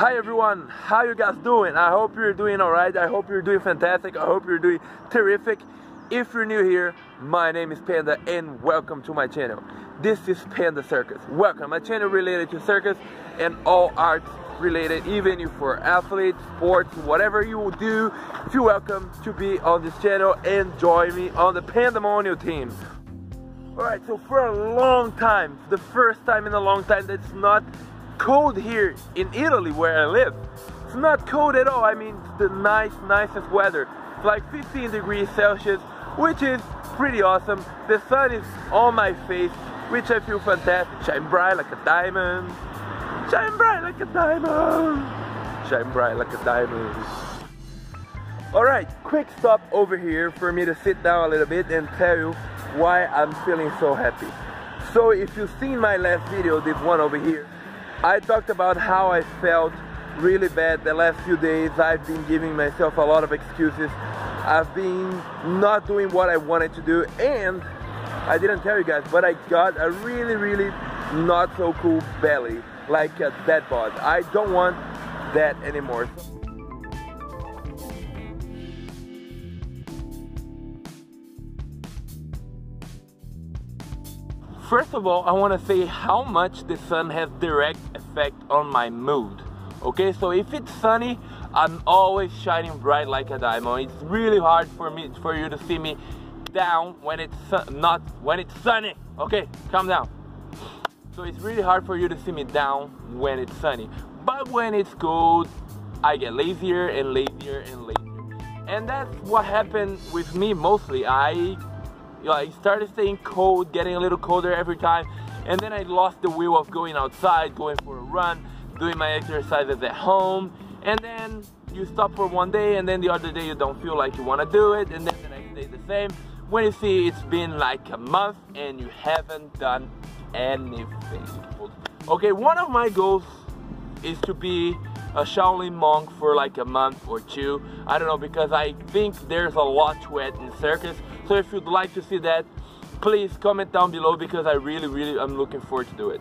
Hi everyone, how you guys doing? I hope you're doing alright, I hope you're doing fantastic, I hope you're doing terrific. If you're new here, my name is Panda and welcome to my channel. This is Panda Circus. Welcome, my channel related to circus and all arts related, even if you're athletes, sports, whatever you do, you're welcome to be on this channel and join me on the Pandemonium team. Alright, so for a long time, the first time in a long time that it's not cold here in Italy where I live. It's not cold at all, I mean it's the nicest weather. It's like 15 degrees Celsius, which is pretty awesome. The sun is on my face, which I feel fantastic. Shine bright like a diamond. Shine bright like a diamond. Shine bright like a diamond. Alright, quick stop over here for me to sit down a little bit and tell you why I'm feeling so happy. So if you've seen my last video, this one over here, I talked about how I felt really bad the last few days. I've been giving myself a lot of excuses. I've been not doing what I wanted to do, and I didn't tell you guys, but I got a really not so cool belly, like a dead bod. I don't want that anymore. First of all, I want to say how much the sun has direct effect on my mood. Okay, so if it's sunny, I'm always shining bright like a diamond. It's really hard for you to see me down when it's not when it's sunny. Okay, calm down. So it's really hard for you to see me down when it's sunny. But when it's cold, I get lazier and lazier and lazier. And that's what happened with me mostly. I started staying cold, getting a little colder every time, and then I lost the will of going outside, going for a run, doing my exercises at home, and then you stop for one day, and then the other day you don't feel like you want to do it, and then the next day the same. When you see it's been like a month and you haven't done anything. Okay, one of my goals is to be a Shaolin monk for like a month or two. I don't know, because I think there's a lot to it in circus. So if you'd like to see that, please comment down below, because I really am looking forward to do it.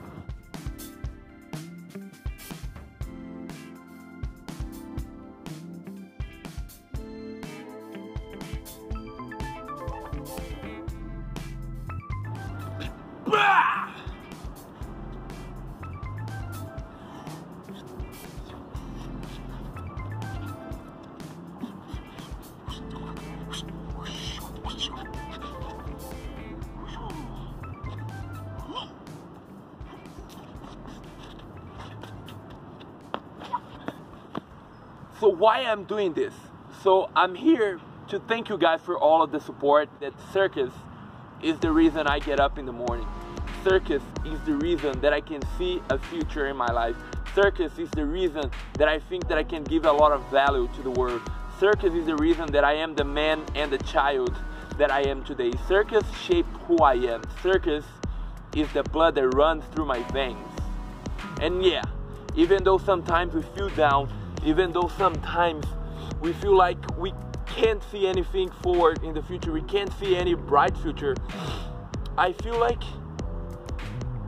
So why I'm doing this? So I'm here to thank you guys for all of the support. That circus is the reason I get up in the morning. Circus is the reason that I can see a future in my life. Circus is the reason that I think that I can give a lot of value to the world. Circus is the reason that I am the man and the child that I am today. Circus shaped who I am. Circus is the blood that runs through my veins. And yeah, even though sometimes we feel down, even though sometimes we feel like we can't see anything forward in the future, we can't see any bright future, I feel like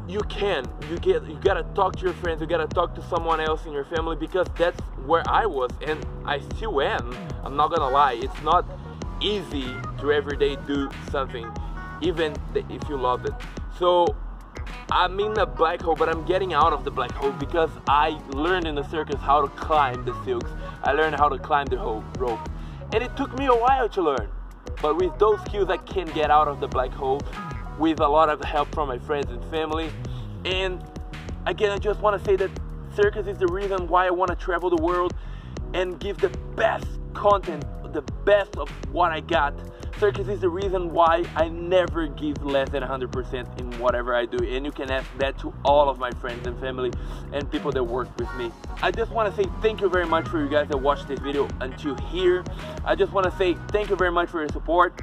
you can. You gotta talk to your friends, you gotta talk to someone else in your family, because that's where I was and I still am. I'm not gonna lie, it's not easy to every day do something, even if you love it. So I'm in a black hole, but I'm getting out of the black hole, because I learned in the circus how to climb the silks. I learned how to climb the rope. And it took me a while to learn. But with those skills, I can get out of the black hole with a lot of help from my friends and family. And again, I just want to say that circus is the reason why I want to travel the world and give the best content, the best of what I got. Circus is the reason why I never give less than 100% in whatever I do, and you can ask that to all of my friends and family and people that work with me. I just want to say thank you very much for you guys that watched this video until here. I just want to say thank you very much for your support.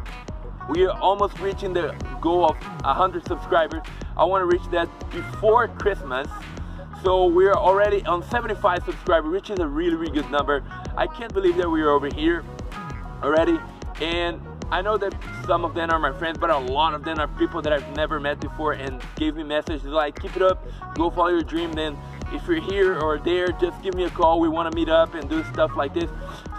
We are almost reaching the goal of 100 subscribers. I want to reach that before Christmas. So we are already on 75 subscribers, which is a really good number. I can't believe that we are over here already, and I know that some of them are my friends, but a lot of them are people that I've never met before and gave me messages like, keep it up, go follow your dream, then If you're here or there, just give me a call. We want to meet up and do stuff like this.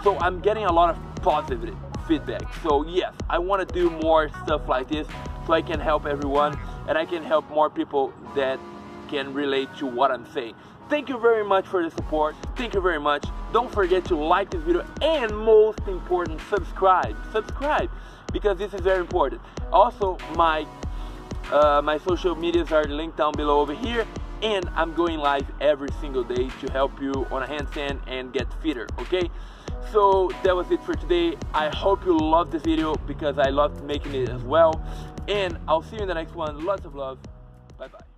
So I'm getting a lot of positive feedback. So yes, I want to do more stuff like this so I can help everyone and I can help more people that can relate to what I'm saying. Thank you very much for the support. Thank you very much. Don't forget to like this video and most important, subscribe. Subscribe because this is very important. Also, my social medias are linked down below over here, and I'm going live every single day to help you on a handstand and get fitter, okay? So that was it for today. I hope you loved this video because I loved making it as well. And I'll see you in the next one. Lots of love. Bye-bye.